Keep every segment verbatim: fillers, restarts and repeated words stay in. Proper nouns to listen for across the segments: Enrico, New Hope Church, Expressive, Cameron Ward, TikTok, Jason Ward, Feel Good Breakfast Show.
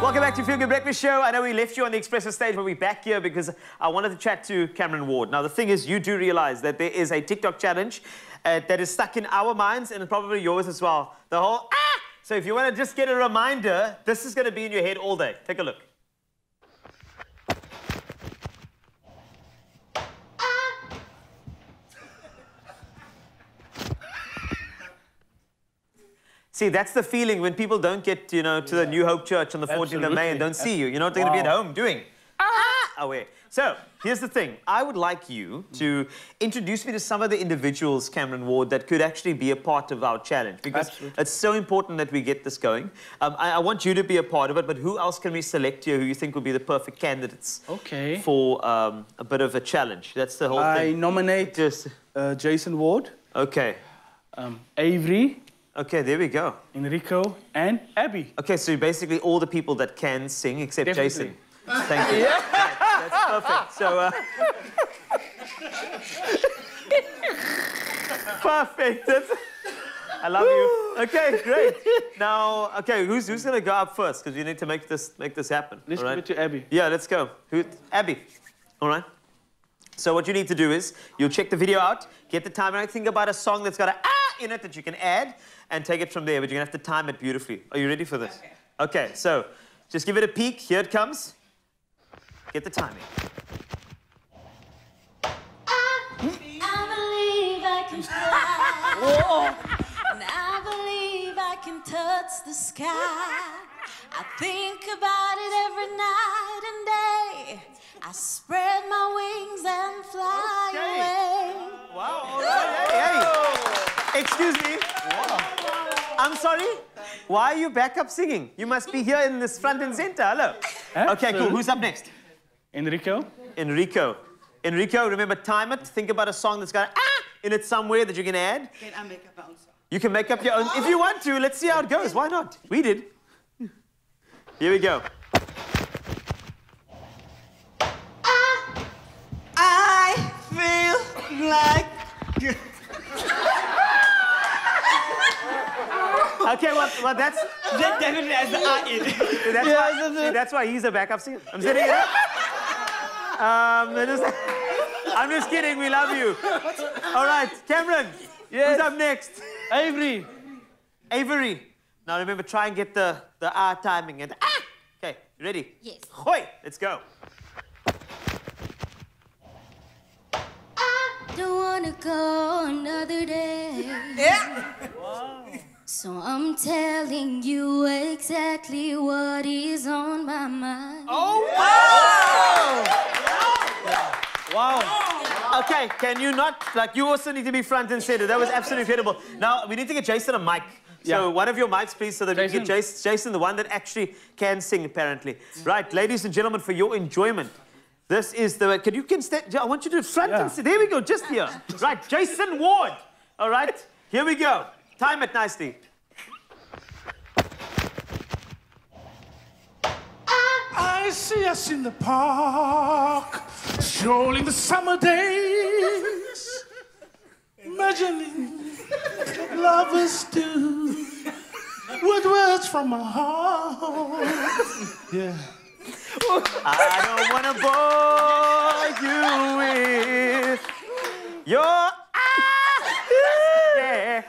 Welcome back to Feel Good Breakfast Show. I know we left you on the Expressive stage, but we're back here because I wanted to chat to Cameron Ward. Now, the thing is, you do realize that there is a TikTok challenge uh, that is stuck in our minds and probably yours as well. The whole, ah! So if you want to just get a reminder, this is going to be in your head all day. Take a look. See, that's the feeling when people don't get, you know, to yeah. the New Hope Church on the fourteenth of May and don't see you. You know what they're wow. going to be at home doing? Ah! Away. So, here's the thing. I would like you to introduce me to some of the individuals, Cameron Ward, that could actually be a part of our challenge. Because Absolutely. It's so important that we get this going. Um, I, I want you to be a part of it, but who else can we select here who you think would be the perfect candidates okay. for um, a bit of a challenge? That's the whole I thing. I nominate Just... uh, Jason Ward. Okay. Um, Avery. Okay, there we go. Enrico and Abby. Okay, so basically all the people that can sing except Definitely. Jason. Thank you. Yeah. That, that's perfect. So, uh... perfect. That's... I love you. Okay, great. Now, okay, who's who's gonna go up first? Because we need to make this make this happen. Let's give it to Abby. Yeah, let's go. Who? Abby. All right. So what you need to do is you'll check the video out, get the timer, and think about a song that's got a ah in it that you can add. And take it from there, but you're going to have to time it beautifully. Are you ready for this? Okay, okay so just give it a peek. Here it comes. Get the timing. I believe I can fly. And I believe I can touch the sky. I think about it every night and day. I spread my wings and fly okay. away. Wow. All right. Hey, hey. Excuse me. Wow. I'm sorry? Why are you back up singing? You must be here in this front and center. Hello. Absolutely. Okay, cool. Who's up next? Enrico. Enrico. Enrico, remember, time it. Think about a song that's got ah in it somewhere that you can add. Can I make up my own song? You can make up your own. If you want to, let's see how it goes. Why not? We did. Here we go. I, I feel like... Okay, well, well that's... That definitely has the R in it. That's, yeah, why, that's why he's a backup singer. I'm sitting here. Um, just, I'm just kidding, we love you. All right, Cameron, yes. who's up next? Avery. Avery. Now remember, try and get the, the R timing. And ah! Okay, ready? Yes. Hoi, let's go. I don't want to go another day. Yeah. Wow. So I'm telling you exactly what is on my mind. Oh, wow! Wow. wow. Okay, can you not, like, you also need to be front and center. That was absolutely incredible. Now, we need to get Jason a mic. Yeah. So one of your mics, please, so that Jason. we get Jason, Jason, the one that actually can sing, apparently. Right, ladies and gentlemen, for your enjoyment, this is the, can you, can stand, I want you to front yeah. and center. There we go, just here. Right, Jason Ward. All right, here we go. Time it nicely. I see us in the park, strolling the summer days, imagining what lovers do, with words from my heart. Yeah. I don't want to bore you with your eyes. Yeah.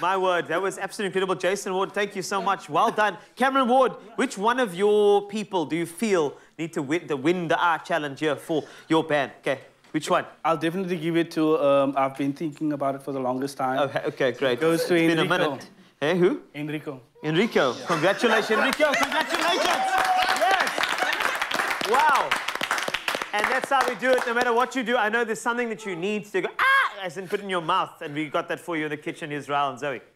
My word, that was absolutely incredible. Jason Ward, thank you so much. Well done. Cameron Ward, which one of your people do you feel need to win the, win the R challenge here for your band? Okay, which one? I'll definitely give it to, um, I've been thinking about it for the longest time. Okay, okay great. It goes to it's Enrico. Been a minute. Hey, who? Enrico. Enrico. Yeah. Congratulations, Enrico. Congratulations. Yes. Wow. And that's how we do it. No matter what you do, I know there's something that you need to go, ah! As in put in your mouth, and we got that for you in the kitchen. Israel and Zoe.